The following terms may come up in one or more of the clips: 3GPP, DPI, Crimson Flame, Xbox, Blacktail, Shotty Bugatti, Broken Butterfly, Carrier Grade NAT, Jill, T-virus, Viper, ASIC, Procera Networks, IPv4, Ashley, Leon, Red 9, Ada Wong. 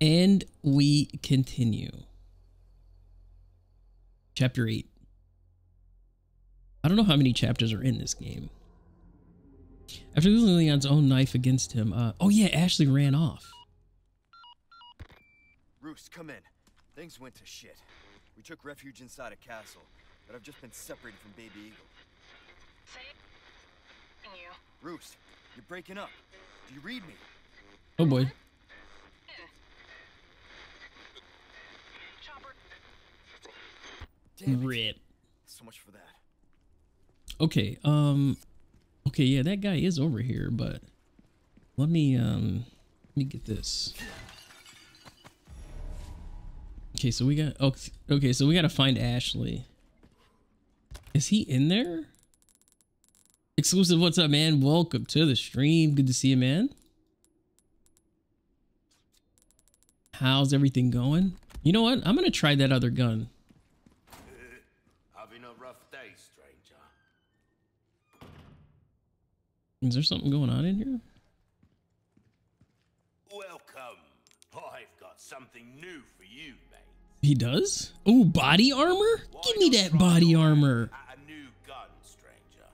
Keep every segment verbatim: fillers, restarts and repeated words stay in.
And we continue. Chapter eight. I don't know how many chapters are in this game. After losing Leon's own knife against him, uh, oh yeah, Ashley ran off. Bruce, come in. Things went to shit. We took refuge inside a castle, but I've just been separated from Baby Eagle. Saving you. Bruce, you're breaking up. Do you read me? Oh boy. Rip. So much for that. Okay, um okay, yeah, that guy is over here, but let me um let me get this. Okay, so we got oh, okay, so we got to find Ashley. Is he in there? Exclusive, what's up, man? Welcome to the stream. Good to see you, man. How's everything going? You know what? I'm going to try that other gun. Is there something going on in here? Welcome. I've got something new for you, mate. He does? Oh, body armor? Why Give me that body armor. A new gun, stranger.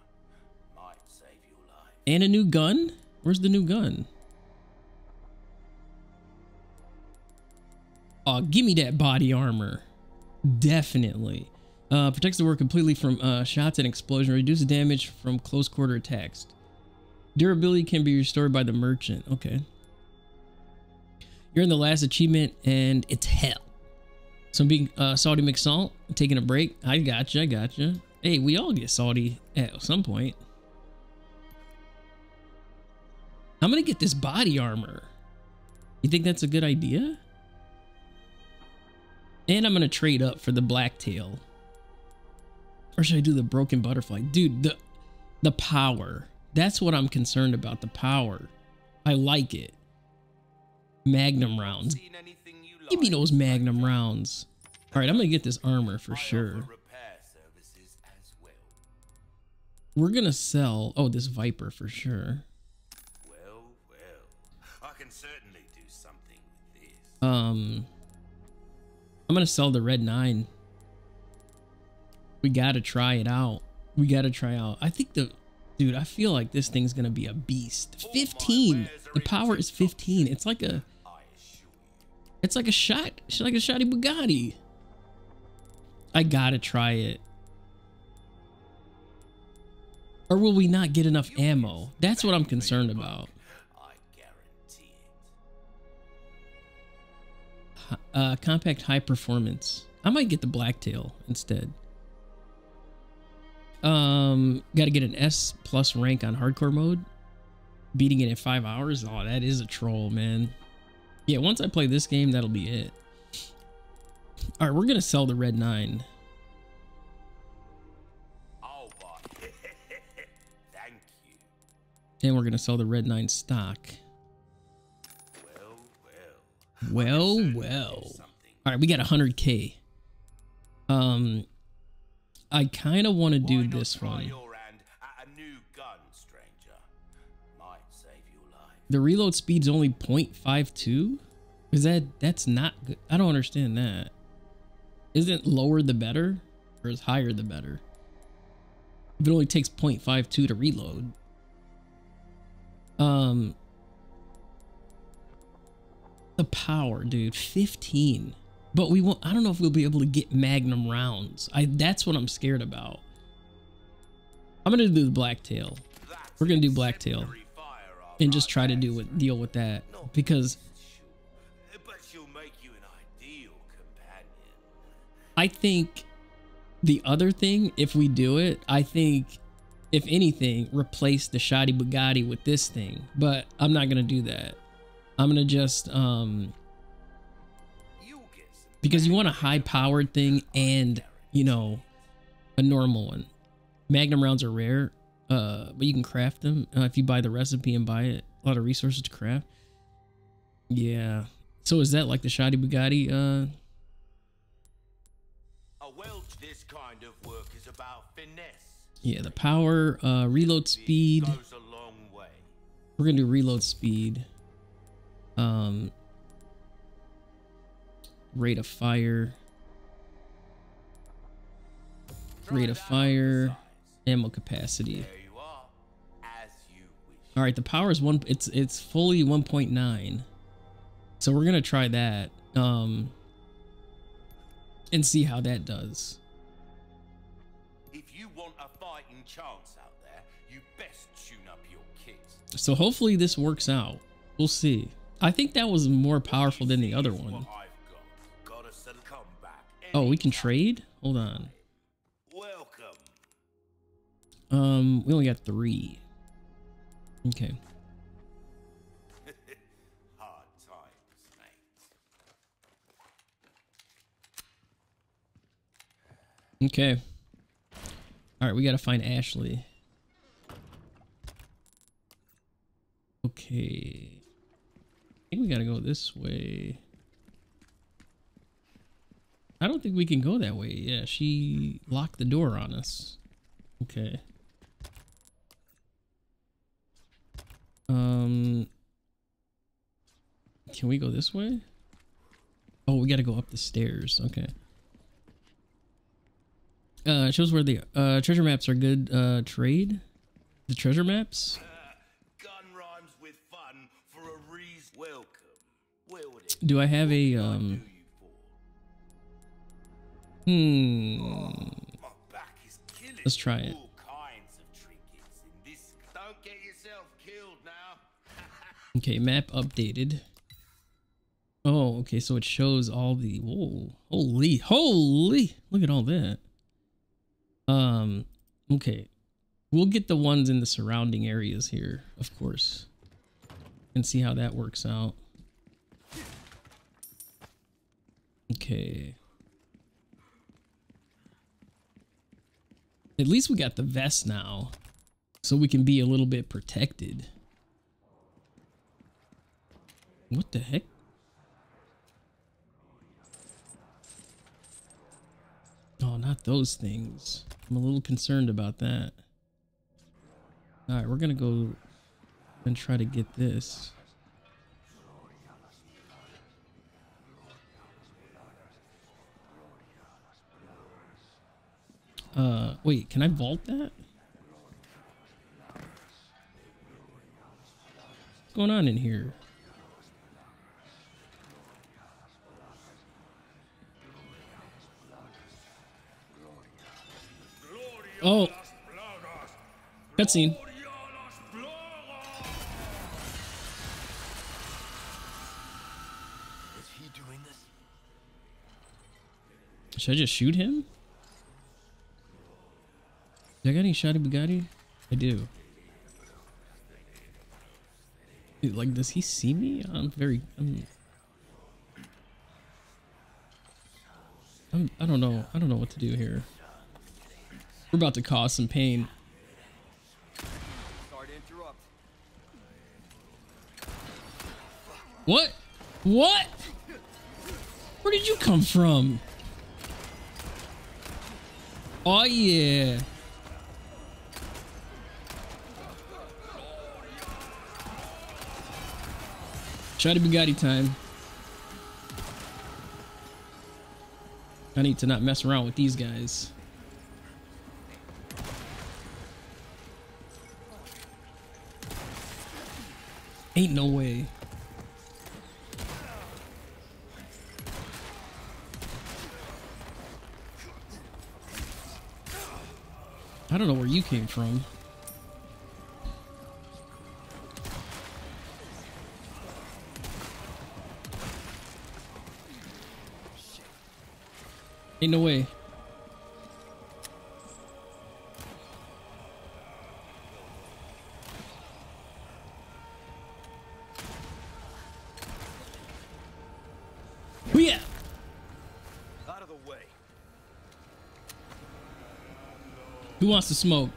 Might save your life. And a new gun? Where's the new gun? Oh, give me that body armor. Definitely. Uh, protects the world completely from uh, shots and explosion. Reduces damage from close quarter attacks. Durability can be restored by the merchant. Okay. You're in the last achievement and it's hell. So I'm being uh, salty McSalt, taking a break. I gotcha, I gotcha. Hey, we all get salty at some point. I'm gonna get this body armor. You think that's a good idea? And I'm gonna trade up for the Blacktail. Or should I do the Broken Butterfly? Dude, the the power. That's what I'm concerned about, the power. I like it. Magnum rounds. Give me those magnum rounds. All right, I'm going to get this armor for sure. We're going to sell, oh, this Viper for sure. Well, well. I can certainly do something with this. Um I'm going to sell the Red nine. We got to try it out. We got to try out. I think the Dude, I feel like this thing's gonna be a beast. fifteen. The power is fifteen. It's like a, it's like a shot, it's like a Shotty Bugatti. I gotta try it. Or will we not get enough ammo? That's what I'm concerned about. Uh, compact high performance. I might get the Blacktail instead. Um, got to get an S plus rank on hardcore mode. Beating it in five hours. Oh, that is a troll, man. Yeah, once I play this game, that'll be it. All right, we're gonna sell the Red nine. Oh, boy. Thank you. And we're gonna sell the Red nine stock. Well, well. Well, well. All right, we got one hundred K. Um. I kind of want to do this one. The reload speed's only point five two? Is that, that's not good. I don't understand that. Isn't lower the better? Or is higher the better? If it only takes point five two to reload. Um, the power, dude, fifteen. But we won't, I don't know if we'll be able to get magnum rounds. I, that's what I'm scared about. I'm gonna do the Blacktail. We're gonna do Blacktail and just try to do with, deal with that because I think the other thing, if we do it, I think if anything, replace the Shotty Bugatti with this thing, but I'm not gonna do that. I'm gonna just, um, because you want a high-powered thing and, you know, a normal one. Magnum rounds are rare, uh, but you can craft them uh, if you buy the recipe and buy it. A lot of resources to craft. Yeah. So is that like the Shotty Bugatti? Uh... A welch, this kind of work is about finesse. Yeah, the power, uh, reload speed. Goes a long way. We're gonna do reload speed. Um. Rate of fire. Rate of fire. Ammo capacity. Alright, the power is one, it's it's fully one point nine. So we're gonna try that. Um and see how that does. If you want a fighting chance out there, you best tune up your kids. So hopefully this works out. We'll see. I think that was more powerful than the other one. Oh, we can trade? Hold on. Welcome. Um, we only got three. Okay. Hard times, mate. Okay. All right, we gotta find Ashley. Okay. I think we gotta go this way. I don't think we can go that way. Yeah, she locked the door on us. Okay. Um, can we go this way? Oh, we got to go up the stairs. Okay. Uh, it shows where the uh, treasure maps are good uh, trade. The treasure maps? Uh, gun rhymes with fun for a reason. Welcome. Wielded. Do I have a... um? Hmm. Oh, my back is killing. Let's try it. Okay, map updated. Oh, okay, so it shows all the... Whoa, holy, holy! Look at all that. Um, okay. We'll get the ones in the surrounding areas here, of course. And see how that works out. Okay. At least we got the vest now. So we can be a little bit protected. What the heck? Oh, not those things. I'm a little concerned about that. Alright, we're gonna go and try to get this. Uh, wait, can I vault that? What's going on in here? Oh, cutscene. Should I just shoot him? Do I got any Shotty Bugatti? I do. Dude, like, does he see me? I'm very. I'm, I'm. I don't know. I don't know what to do here. We're about to cause some pain. Sorry to interrupt. What? What? Where did you come from? Oh yeah. Shotty Bugatti time. I need to not mess around with these guys. Ain't no way. I don't know where you came from. Ain't no way. Who wants to smoke?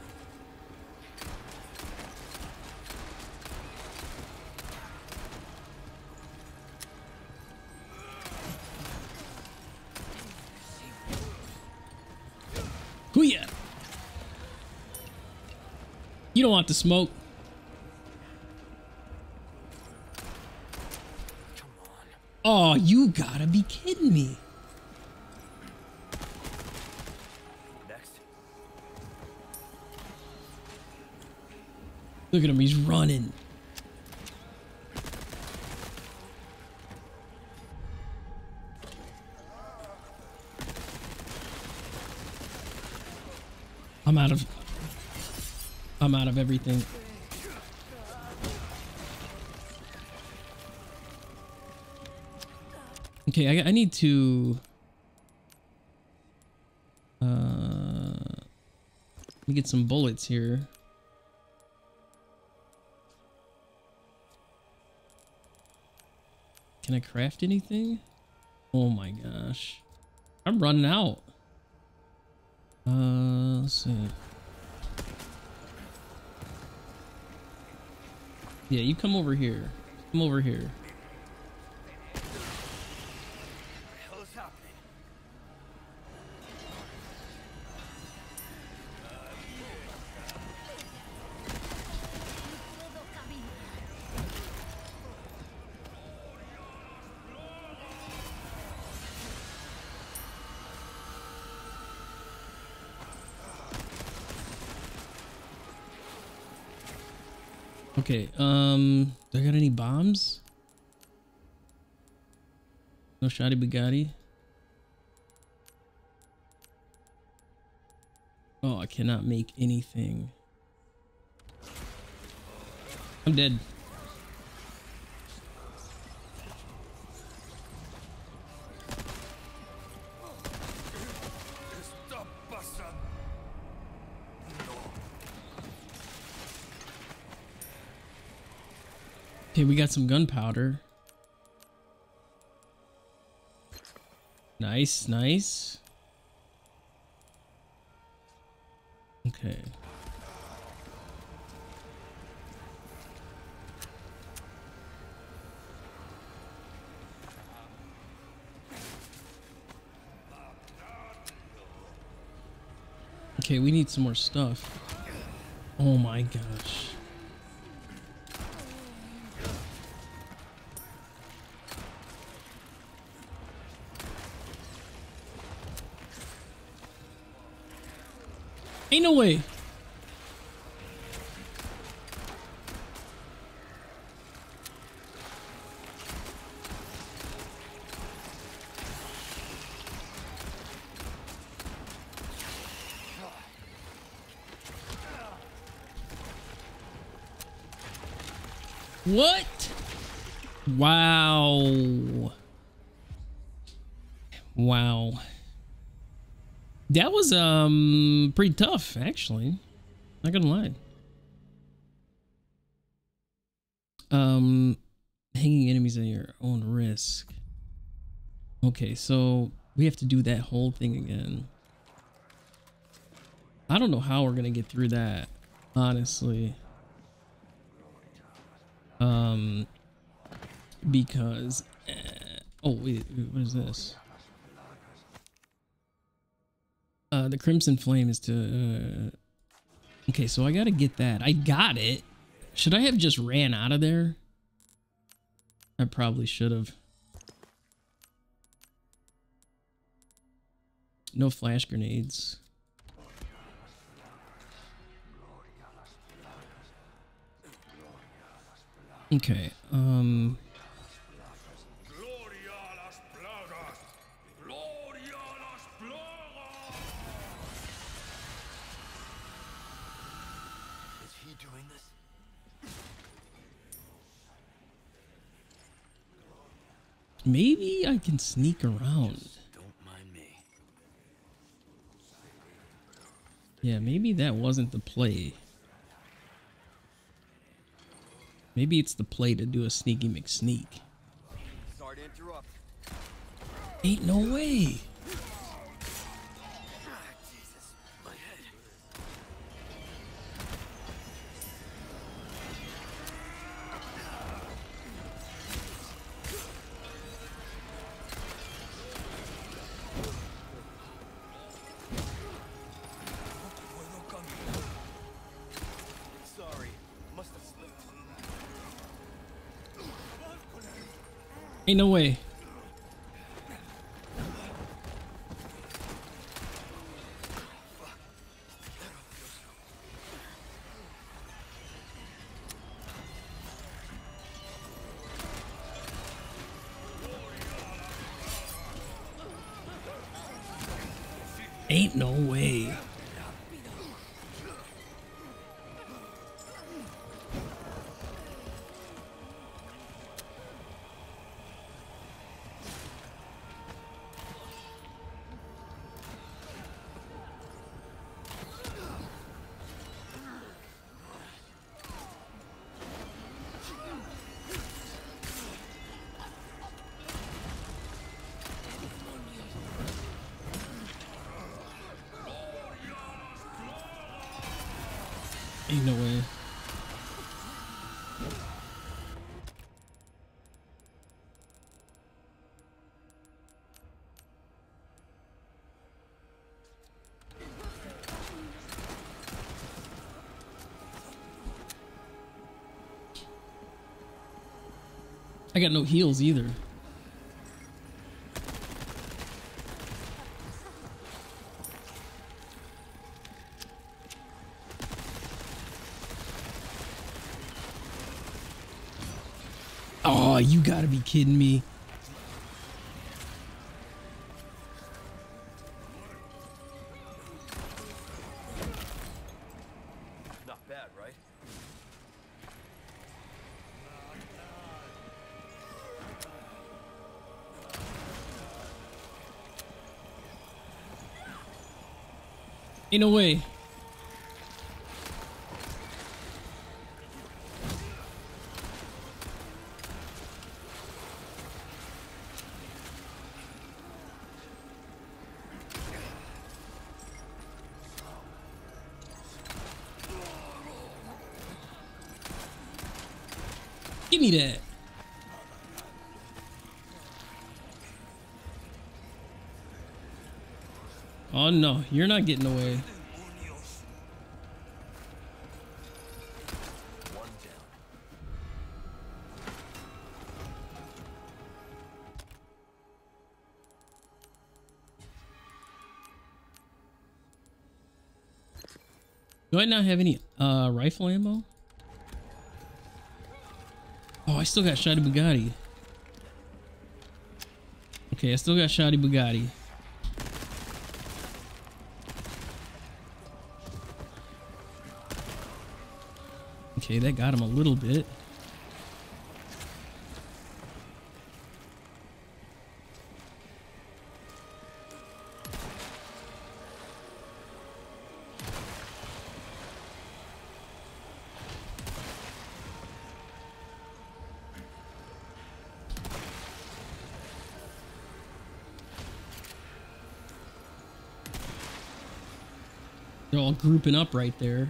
Who ya? You don't want to smoke. Oh, you gotta be kidding me. Next. Look at him, he's running. I'm out of I'm out of everything. Okay, I, I need to uh let me get some bullets here. Can I craft anything? Oh my gosh. I'm running out. Uh, let's see. Yeah, you come over here. Come over here. What the hell is happening? Okay, um, do I got any bombs? No Shotty Bugatti? Oh, I cannot make anything. I'm dead. Okay, we got some gunpowder. Nice, nice. Okay. Okay, we need some more stuff. Oh my gosh. Ain't no way. What? Wow. Wow. That was um pretty tough, actually. Not gonna lie. Um, hanging enemies at your own risk. Okay, so we have to do that whole thing again. I don't know how we're gonna get through that, honestly. Um, because uh, oh wait, what is this? Uh, the Crimson Flame is to... Uh... Okay, so I gotta get that. I got it. Should I have just ran out of there? I probably should have. No flash grenades. Okay, um... Maybe I can sneak around. Just don't mind me. Yeah, maybe that wasn't the play. Maybe it's the play to do a sneaky McSneak. Sorry to interrupt. Ain't no way. Ain't no way. Ain't no way. Ain't no way. I got no heals either. Oh, you gotta be kidding me. Not bad, right? Ain't no way. Give me that. Oh no, you're not getting away. Do I not have any uh, rifle ammo? Oh, I still got Shotty Bugatti. Okay, I still got Shotty Bugatti. Okay, that got him a little bit. They're all grouping up right there.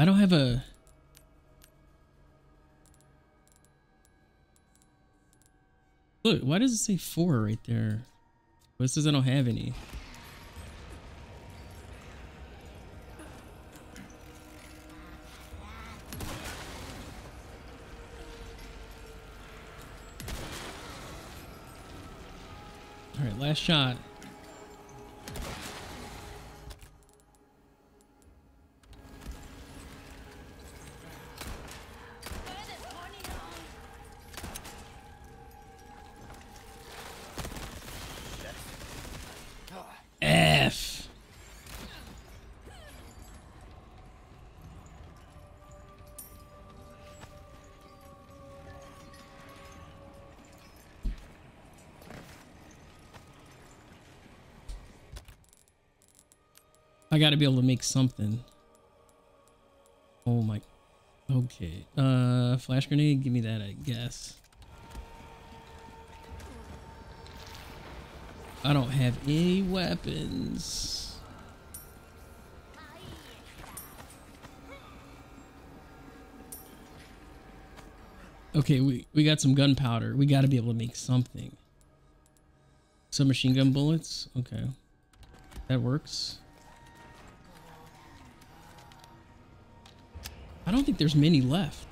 I don't have a... Look, why does it say four right there? Well, it says I don't have any. Alright, last shot. I gotta be able to make something. Oh my. Okay. Uh, flash grenade. Give me that, I guess. I don't have any weapons. Okay, we, we got some gunpowder. We gotta be able to make something. Submachine gun bullets. Okay. That works. I don't think there's many left.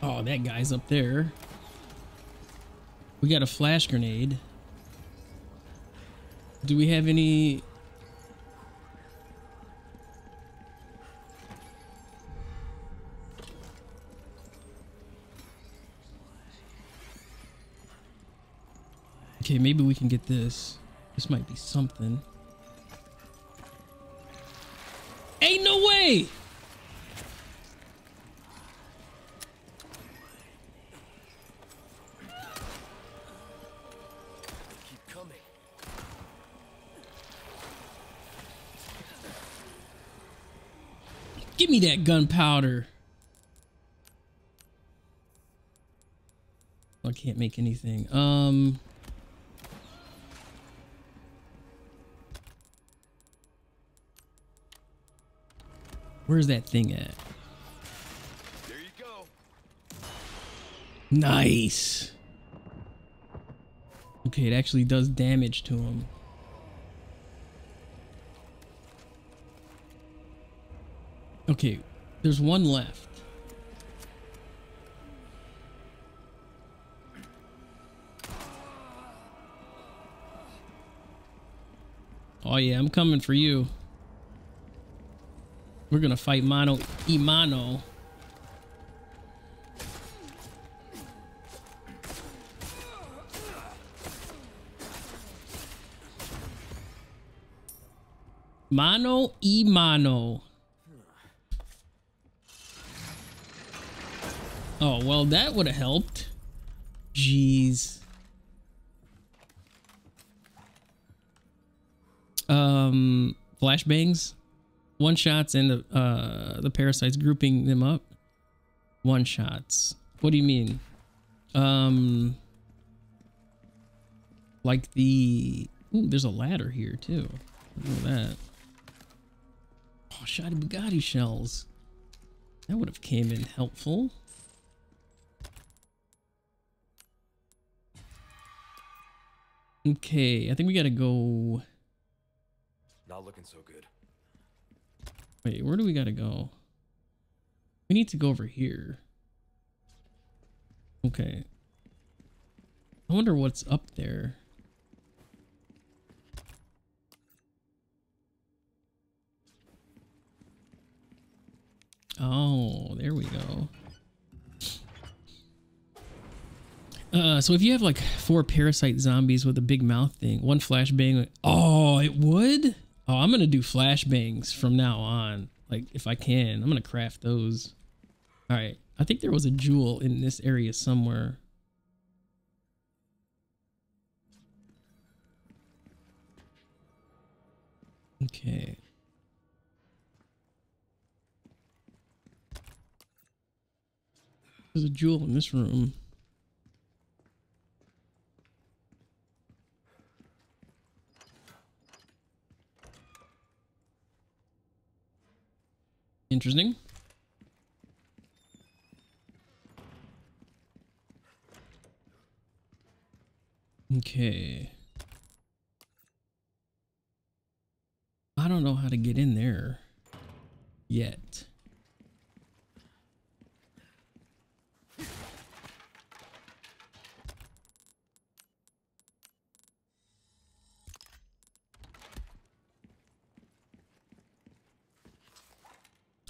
Oh, that guy's up there. We got a flash grenade. Do we have any... Okay, maybe we can get this. This might be something. Ain't no way! Give me that gunpowder. I can't make anything. Um. Where's that thing at? There you go. Nice. Okay, it actually does damage to him. Okay, there's one left. Oh yeah, I'm coming for you. We're gonna fight mano y mano. Mano y mano. Oh, well, that would have helped. Jeez. Um, flashbangs, one shots, and the uh the parasites, grouping them up. One shots. What do you mean? Um, like the ooh, there's a ladder here too. Look at that. Oh, Shotty Bugatti shells. That would have came in helpful. Okay, I think we gotta go. Not looking so good. Wait, where do we gotta go? We need to go over here. Okay. I wonder what's up there. Oh, there we go. Uh, so if you have like four parasite zombies with a big mouth thing, one flashbang. Oh, it would? Oh, I'm going to do flashbangs from now on. Like if I can, I'm going to craft those. All right. I think there was a jewel in this area somewhere. Okay. There's a jewel in this room. Interesting. Okay. I don't know how to get in there yet.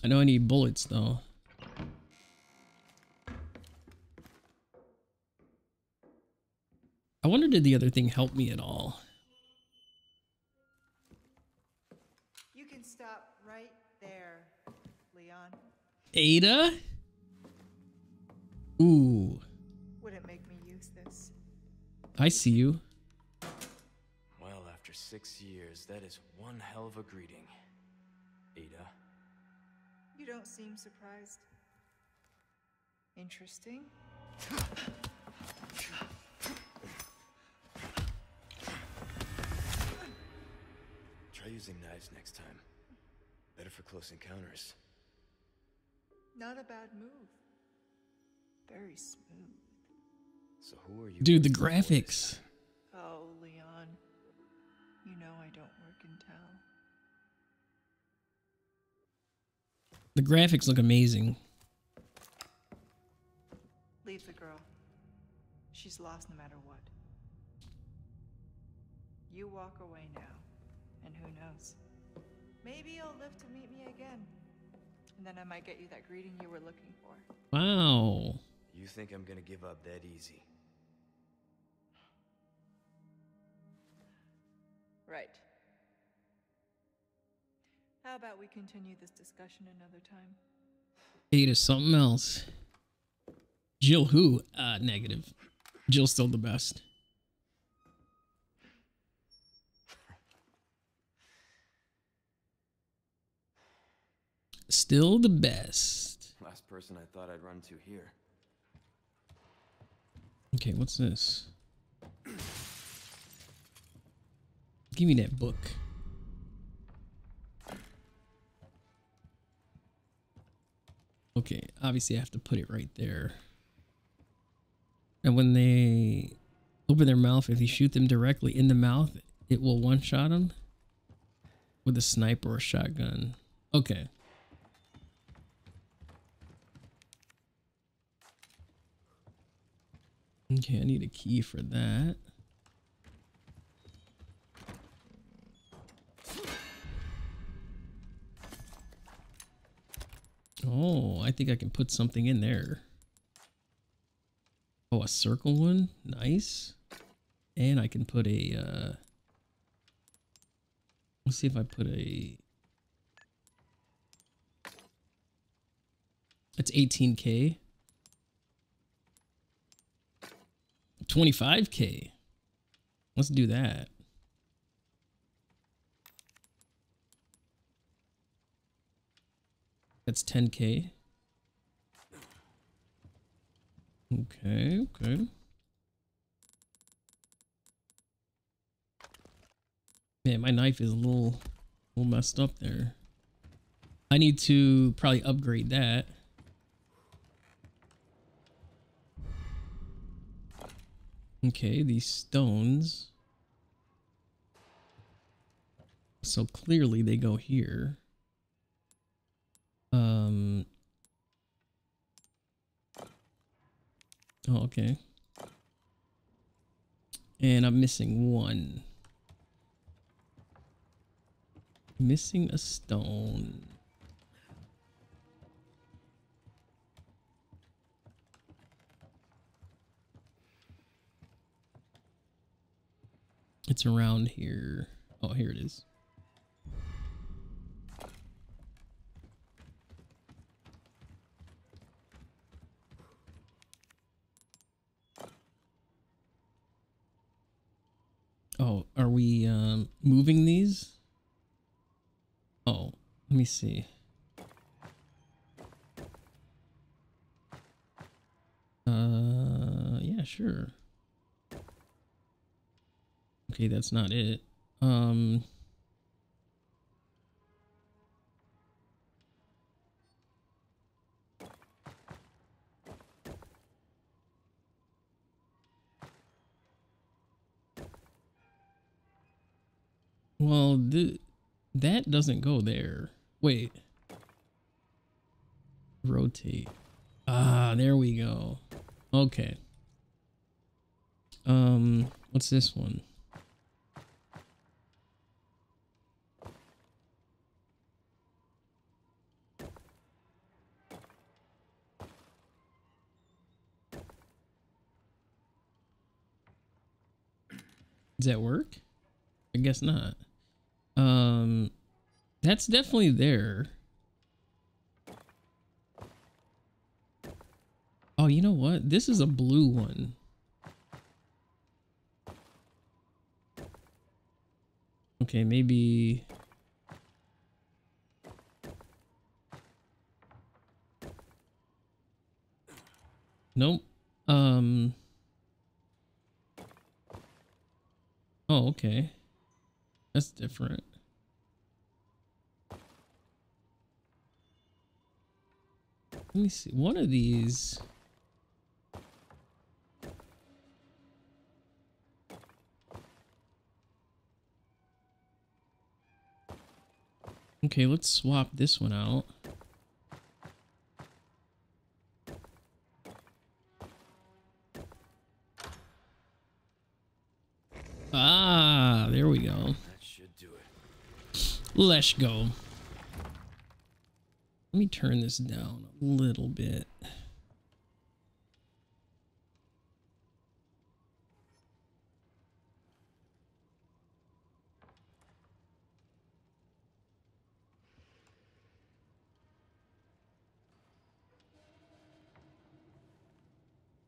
I know I need bullets though. I wonder did the other thing help me at all? You can stop right there, Leon. Ada? Ooh. Wouldn't make me use this. I see you. Well, after six years, that is one hell of a greeting, Ada. You don't seem surprised. Interesting. Try using knives next time. Better for close encounters. Not a bad move. Very smooth. So who are you? Dude, the graphics. Oh, Leon. You know I don't work in town. The graphics look amazing. Leave the girl. She's lost no matter what. You walk away now, and who knows? Maybe you'll live to meet me again. And then I might get you that greeting you were looking for. Wow. You think I'm gonna give up that easy? Right. How about we continue this discussion another time? Ada, something else. Jill who? Uh, negative. Jill's still the best. Still the best. Last person I thought I'd run to here. Okay, what's this? Give me that book. Okay, obviously I have to put it right there. And when they open their mouth, if you shoot them directly in the mouth, it will one-shot them with a sniper or shotgun. Okay. Okay, I need a key for that. Oh, I think I can put something in there. Oh, a circle one. Nice. And I can put a, uh, let's see if I put a, that's eighteen K. twenty-five K. Let's do that. That's ten K. Okay, okay. Man, my knife is a little, a little messed up there. I need to probably upgrade that. Okay, these stones. So clearly they go here. Um. Oh, okay. And I'm missing one. Missing a stone. It's around here. Oh, here it is. Oh, are we um, moving these? Oh, let me see. Uh, yeah, sure. Okay, that's not it. Um, well, th that doesn't go there. Wait. Rotate. Ah, there we go. Okay. Um, what's this one? Does that work? I guess not. Um, that's definitely there. Oh, you know what? This is a blue one. Okay, maybe. Nope. Um. Oh, okay. That's different. Let me see. One of these. Okay, let's swap this one out. Ah, there we go. That should do it. Let's go. Let me turn this down a little bit.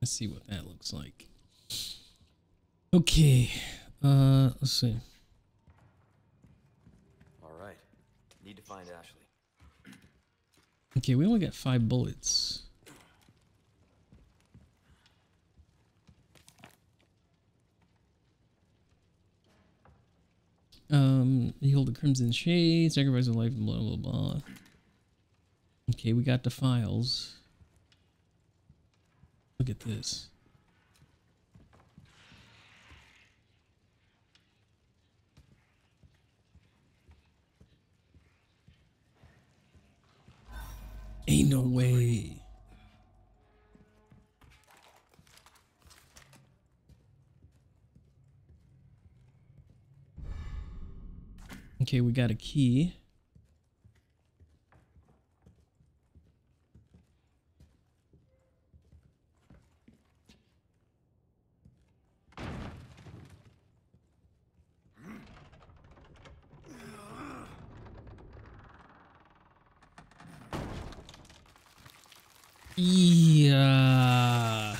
Let's see what that looks like. Okay, uh, let's see. All right, need to find Ashley. Okay, we only got five bullets. Um, you hold the Crimson Shade, sacrifice of life, blah, blah, blah. Okay, we got the files. Look at this. Ain't no way. Okay, we got a key. Yeah.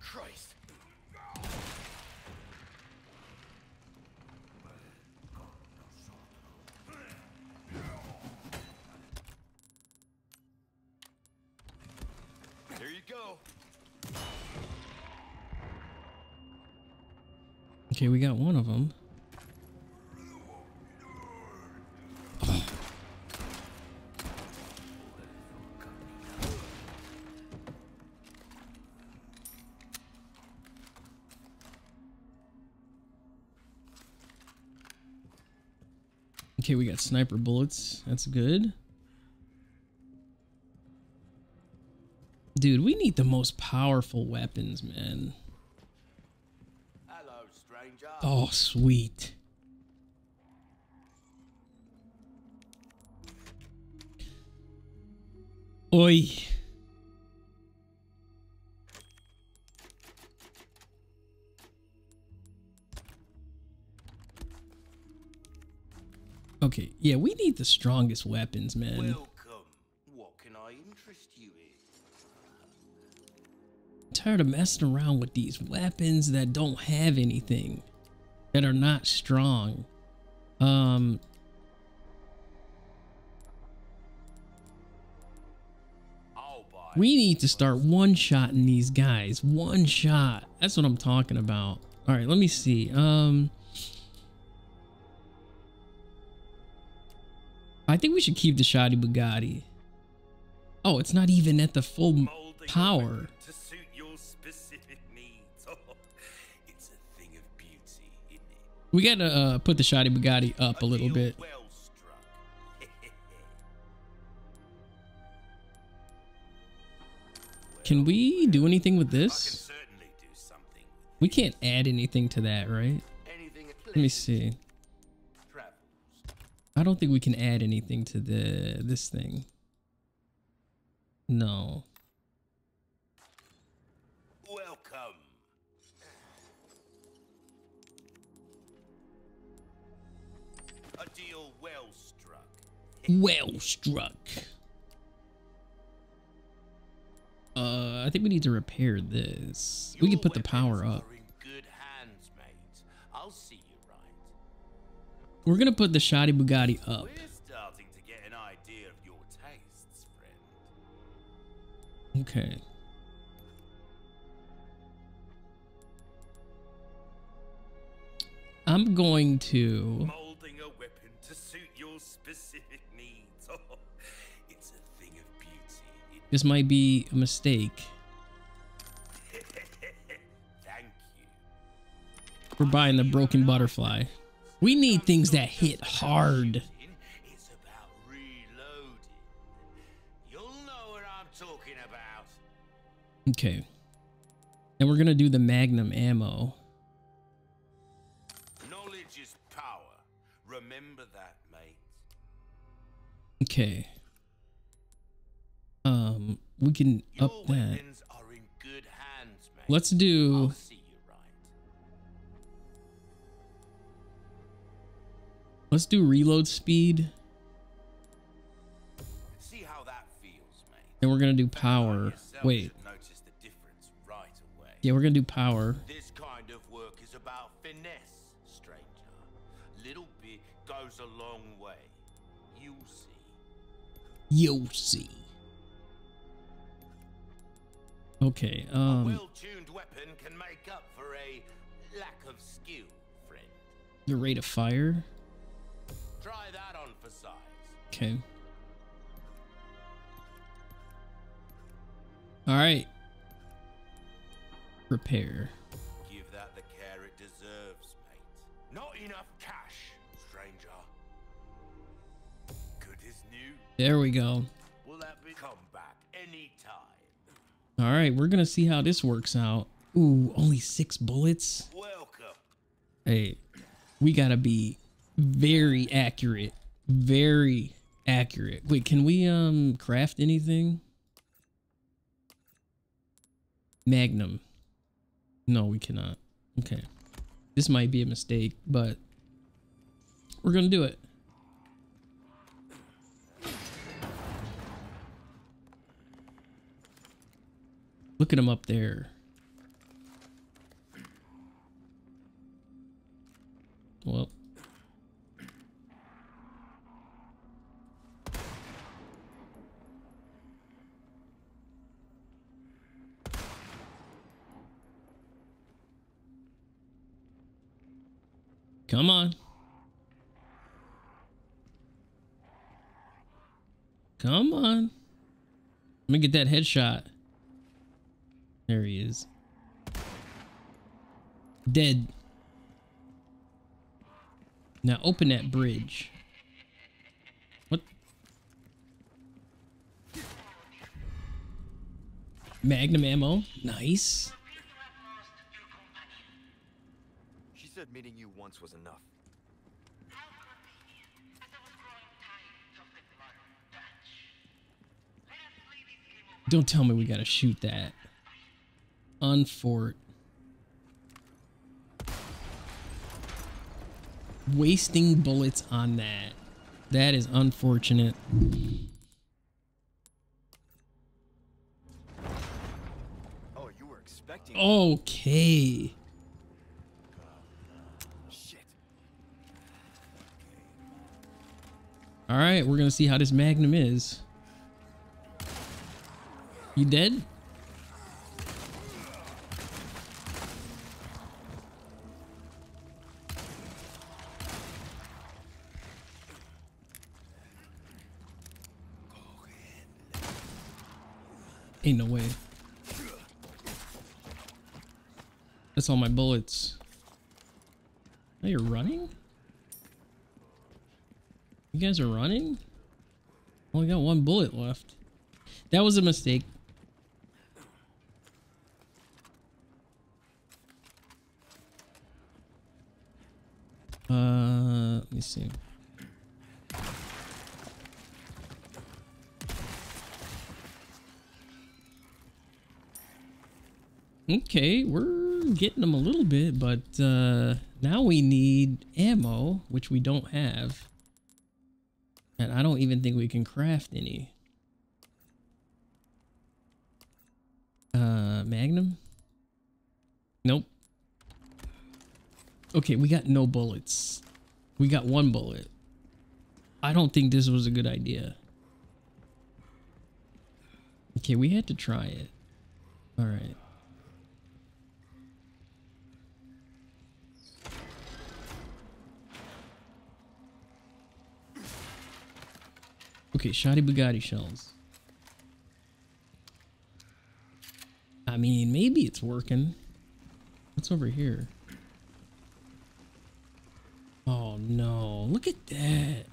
Christ. There you go. Okay, we got one of them. Okay, we got sniper bullets. That's good. Dude, we need the most powerful weapons, man. Hello, stranger. Oh, sweet. Oi. Okay, yeah, we need the strongest weapons, man. Welcome. What can I interest you in? I'm tired of messing around with these weapons that don't have anything, that are not strong. Um. We need to start one-shotting these guys. One shot. That's what I'm talking about. All right, let me see. Um. I think we should keep the Shotty Bugatti. Oh, it's not even at the full Molding power. To suit your specific needs. Oh, it's a thing of beauty, isn't it? We gotta uh, put the Shotty Bugatti up a little bit. Well can we do anything with this? I can certainly do something. We can't add anything to that, right? Let me see. I don't think we can add anything to the this thing. No. Welcome. A deal well struck. Well struck. Uh, I think we need to repair this. Your we can put the power up. We're gonna put the Shotty Bugatti up. We're starting to get an idea of your tastes, friend. Okay. I'm going to molding a weapon to suit your specific needs. Oh, it's a thing of beauty. It this might be a mistake. Thank you. We're buying the Broken Butterfly. We need things that hit hard. It's about reloading. You'll know what I'm talking about. Okay. And we're going to do the Magnum ammo. Knowledge is power. Remember that, mate. Okay. Um, we can up that. Your weapons are in good hands, mate. Let's do Let's do reload speed. See how that feels, mate. And we're gonna do power. Wait. Notice Yeah, we're gonna do power. This kind of work is about finesse, stranger. Little bit goes a long way. You'll see. You'll see. Okay, um... a well-tuned weapon can make up for a lack of skill, friend. The rate of fire? Try that on for size. Okay. Alright. Repair. Give that the care it deserves, mate. Not enough cash, stranger. Good as new. There we go. Will that be come back anytime? All right, we're gonna see how this works out. Ooh, only six bullets. Welcome. Hey, we gotta be very accurate, very accurate. Wait, can we um craft anything? Magnum. No, we cannot. Okay, this might be a mistake, but we're gonna do it. Look at him up there. Well. Come on. Come on. Let me get that headshot. There he is. Dead. Now open that bridge. What? Magnum ammo. Nice. She said meeting you once was enough. How convenient, as I was growing tired of the modern Dutch. Let us play this game over. Don't tell me we gotta shoot that. Unfort. Wasting bullets on that. That is unfortunate. Oh, you were expecting. Okay. Shit. All right, we're gonna see how this Magnum is. You dead? Ain't no way. That's all my bullets. Now you're running? You guys are running? Only got one bullet left. That was a mistake. Uh, let me see. Okay, we're getting them a little bit, but uh, now we need ammo, which we don't have. And I don't even think we can craft any. Uh, Magnum? Nope. Okay, we got no bullets. We got one bullet. I don't think this was a good idea. Okay, we had to try it. All right. Okay, Shotty Bugatti shells. I mean, maybe it's working. What's over here? Oh no, look at that.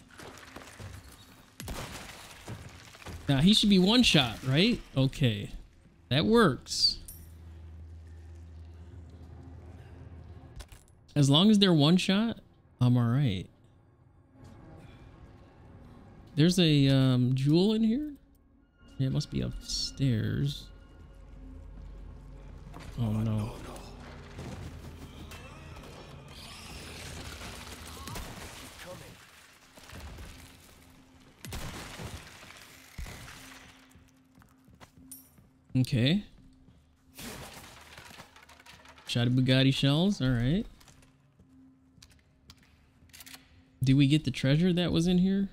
Now he should be one shot, right? Okay, that works. As long as they're one shot, I'm all right. There's a um, jewel in here? Yeah, it must be upstairs. Oh no. Okay. Shotty Bugatti shells. All right. Did we get the treasure that was in here?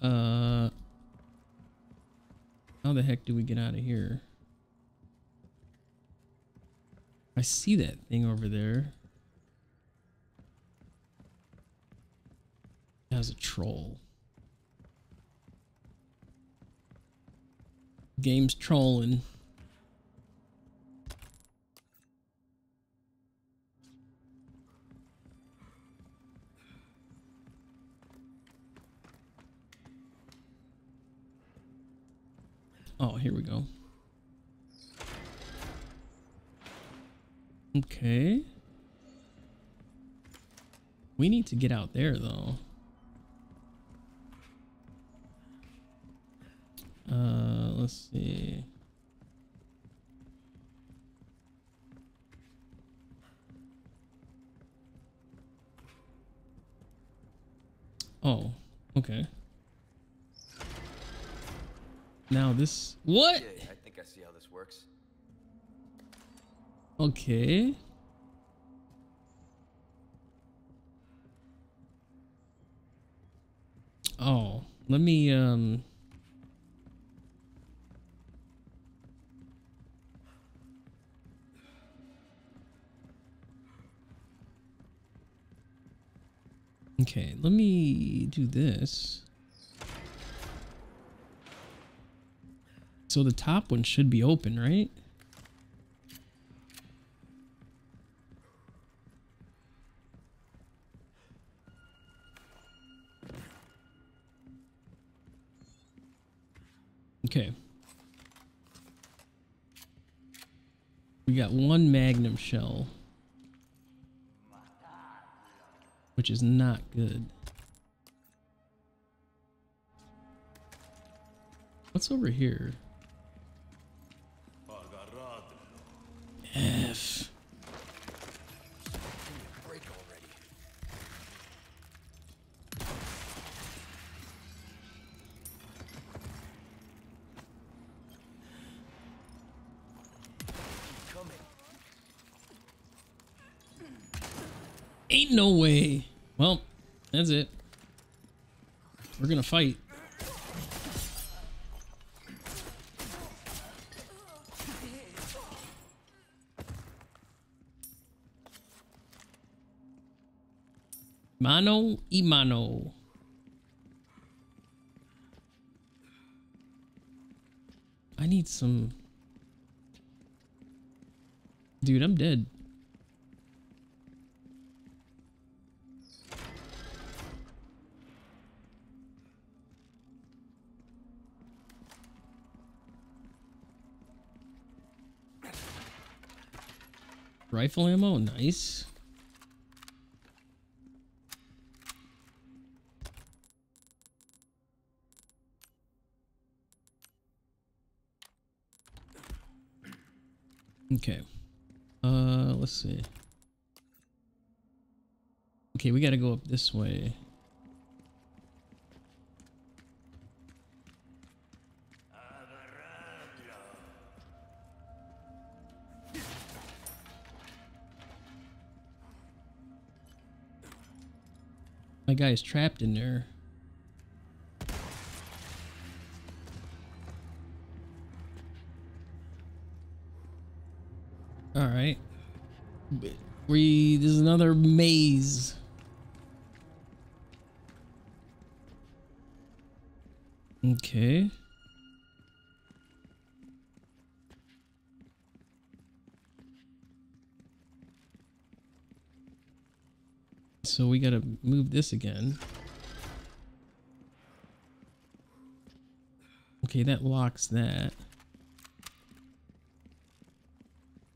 Uh, how the heck do we get out of here? I see that thing over there. That was a troll. Game's trolling. Oh, here we go. Okay. We need to get out there though. Uh, let's see. Oh, okay. Now this, what? Okay, I think I see how this works. Okay. Oh, let me, um... okay, let me do this. So the top one should be open, right? Okay. We got one magnum shell, which is not good. What's over here? F. Ain't no way. Well, that's it. We're gonna fight. Mano y mano. I need some... Dude, I'm dead. Rifle ammo, nice. Okay, uh, let's see. Okay, we gotta go up this way. My guy is trapped in there. All right, we, this is another maze. Okay. So we gotta move this again. Okay, that locks that.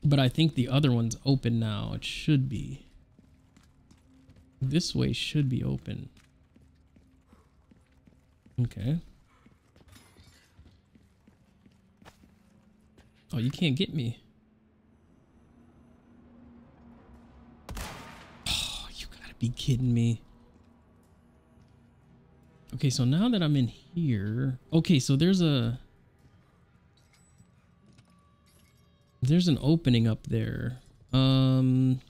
But I think the other one's open now. It should be. This way should be open. Okay. Oh, you can't get me. Oh, you gotta be kidding me. Okay, so now that I'm in here... Okay, so there's a... There's an opening up there. Um...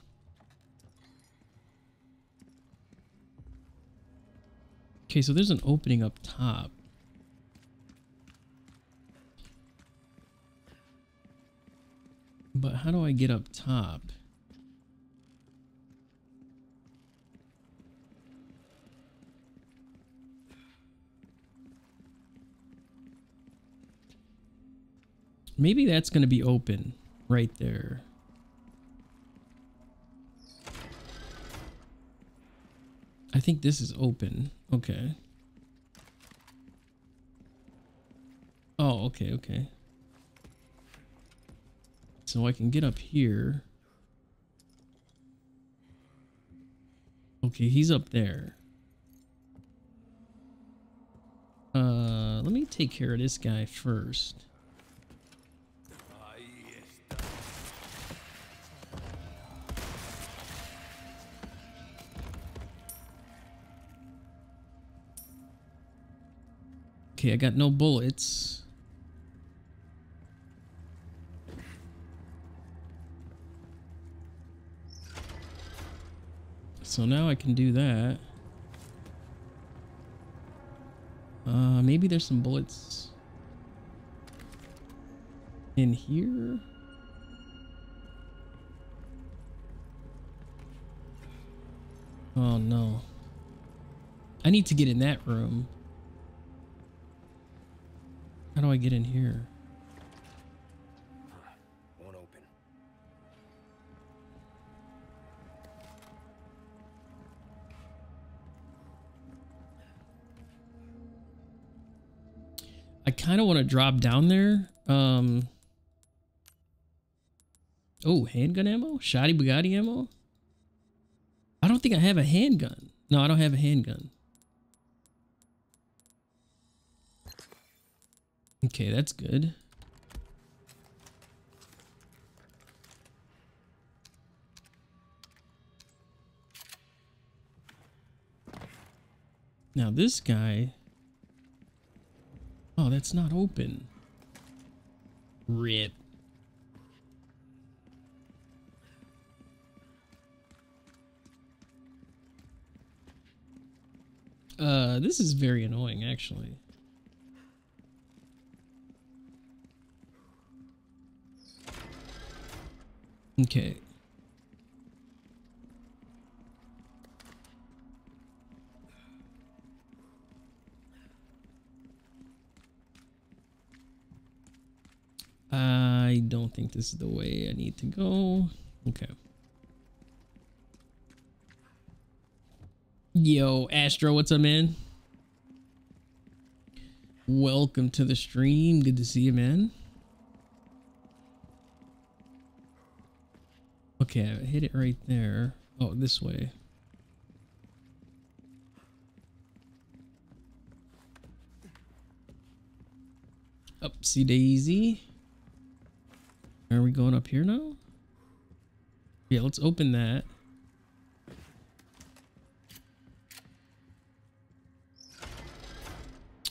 Okay, so there's an opening up top. But how do I get up top? Maybe that's going to be open right there. I think this is open. Okay. Oh, okay, okay. So I can get up here. Okay, he's up there. Uh, let me take care of this guy first. Okay, I got no bullets. So now I can do that. Uh, maybe there's some bullets in here. Oh no. I need to get in that room. How do I get in here? Won't open. I kind of want to drop down there. Um. Oh, handgun ammo? Shotty Bugatti ammo? I don't think I have a handgun. No, I don't have a handgun. Okay, that's good. Now this guy... Oh, that's not open. Rip. Uh, this is very annoying, actually. Okay. I don't think this is the way I need to go. Okay. Yo, Astro, what's up, man? Welcome to the stream. Good to see you, man. Okay, I hit it right there. Oh, this way. Upsy daisy. Are we going up here now? Yeah, let's open that.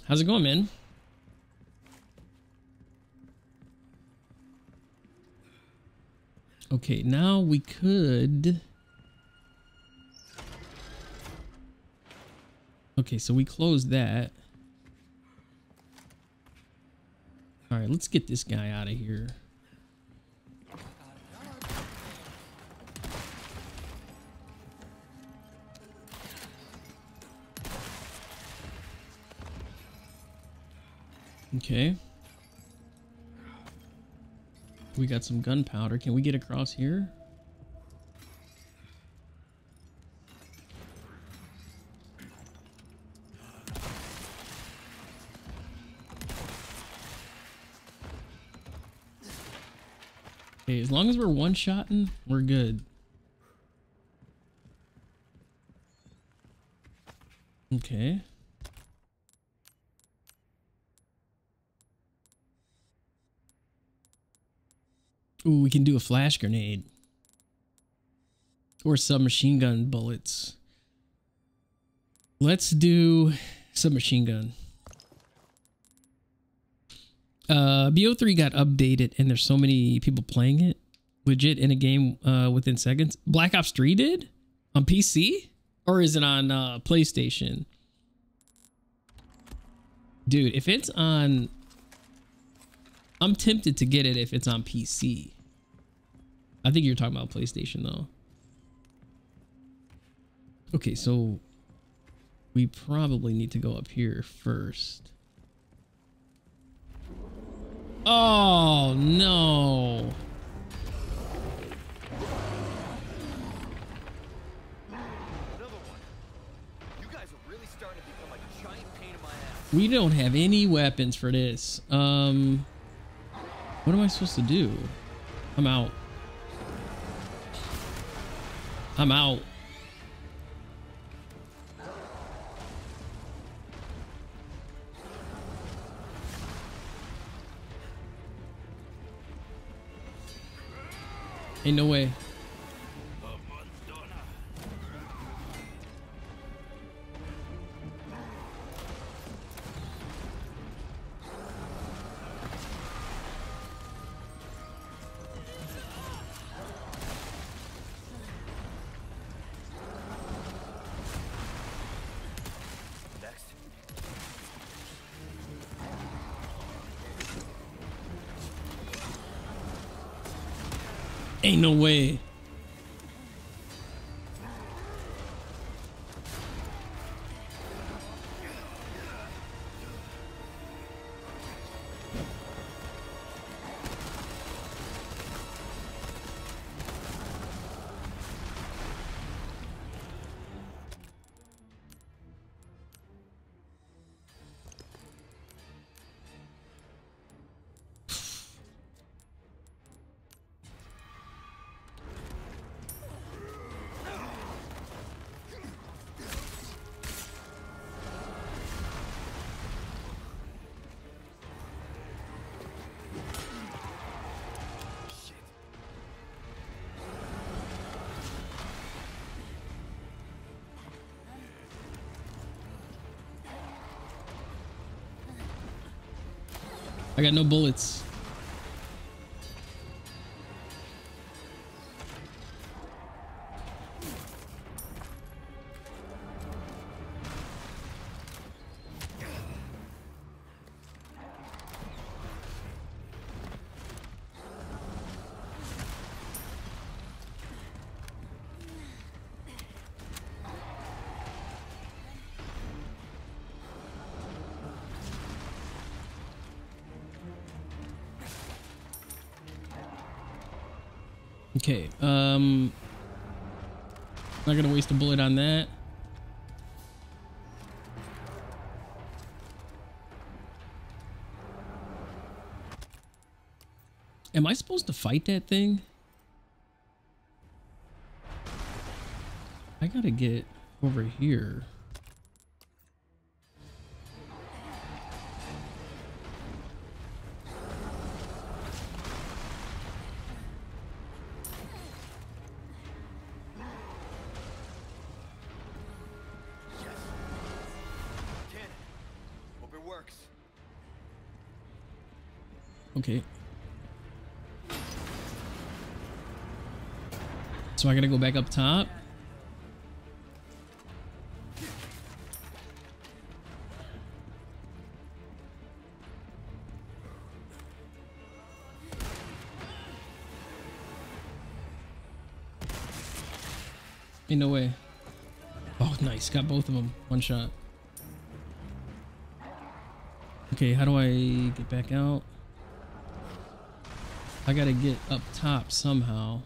How's it going, man? Okay, now we could... Okay, so we closed that. Alright, let's get this guy out of here. Okay. We got some gunpowder. Can we get across here? Okay, as long as we're one-shotting, we're good. Okay. Ooh, we can do a flash grenade. Or submachine gun bullets. Let's do submachine gun. Uh, B O three got updated and there's so many people playing it legit in a game uh, within seconds. Black Ops three did on P C, or is it on uh, PlayStation? Dude, if it's on, I'm tempted to get it if it's on P C. I think you're talking about PlayStation though. Okay, so we probably need to go up here first. Oh no. Another one. You guys are really starting to become a giant pain in my ass. We don't have any weapons for this. Um what am I supposed to do? I'm out. I'm out. Ain't no way. Ain't no way. I got no bullets. Okay, um, not gonna waste a bullet on that. Am I supposed to fight that thing? I gotta get over here. Okay. So I gotta go back up top. Ain't no way. Oh, nice. Got both of them. One shot. Okay, how do I get back out? I gotta get up top somehow.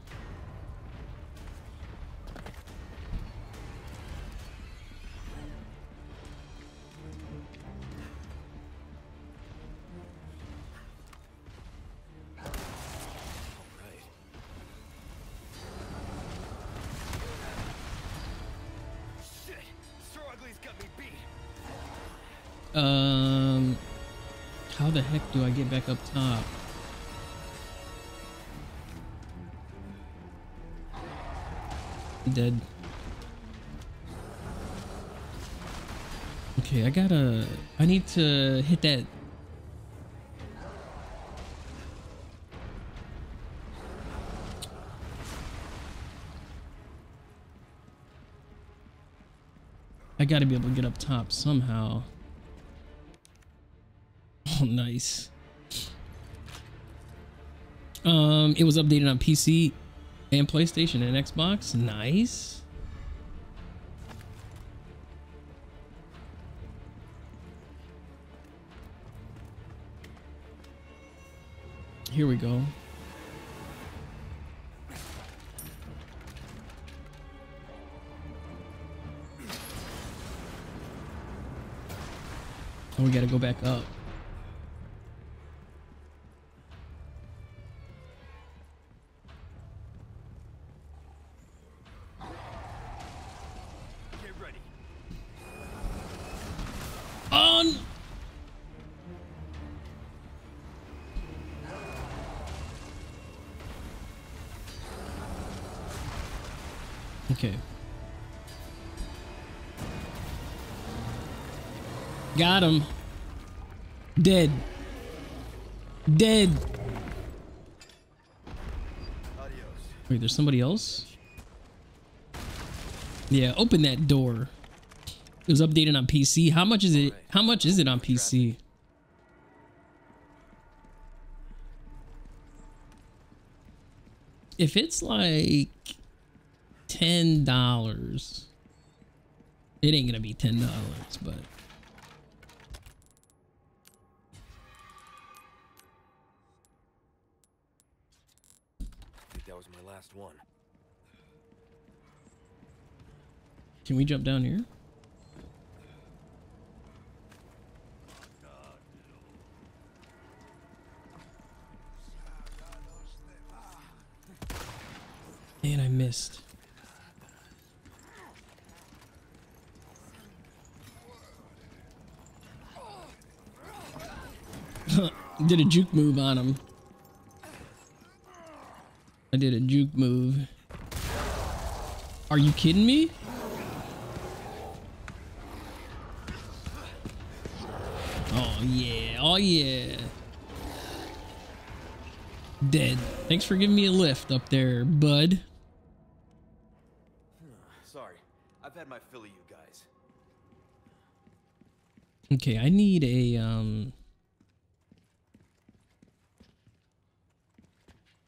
Um, how the heck do I get back up top? Dead. Okay, I gotta... I need to hit that... I gotta be able to get up top somehow. Oh, nice. Um, it was updated on P C and PlayStation and Xbox. Nice. Here we go. Oh, we gotta go back up. Got him. Dead. Dead. Adios. Wait, there's somebody else? Yeah, open that door. It was updated on P C. How much is it? How much is it on P C? If it's like ten dollars, it ain't gonna be ten dollars, but... one. Can we jump down here? And I missed. Did a juke move on him. I did a juke move. Are you kidding me? Oh yeah, oh yeah. Dead. Thanks for giving me a lift up there, bud. Sorry, I've had my fill of you guys. Okay, I need a um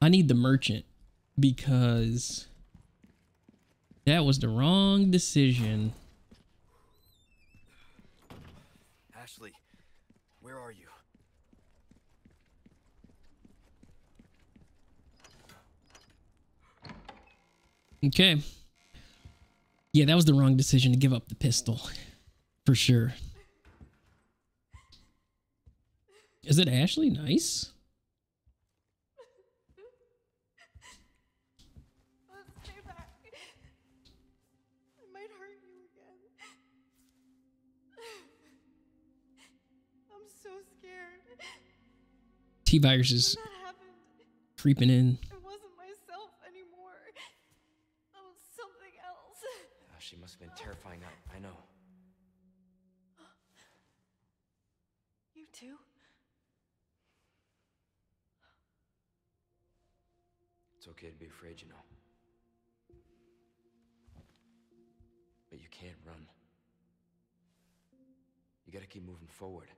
I need the merchant. Because that was the wrong decision. Ashley, where are you? Okay. Yeah, that was the wrong decision to give up the pistol. For sure. Is it Ashley? Nice. T-virus is creeping in. I wasn't myself anymore. I was something else. Oh, she must have been terrifying. I, I know. You too? It's okay to be afraid, you know. But you can't run. You gotta keep moving forward.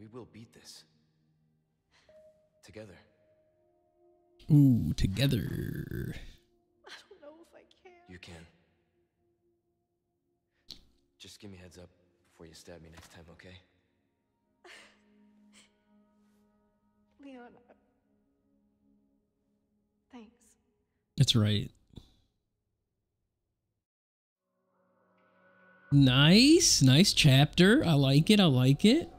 We will beat this. Together. Ooh, together. I don't know if I can. You can. Just give me a heads up before you stab me next time, okay? Leon. Thanks. That's right. Nice, nice chapter. I like it, I like it.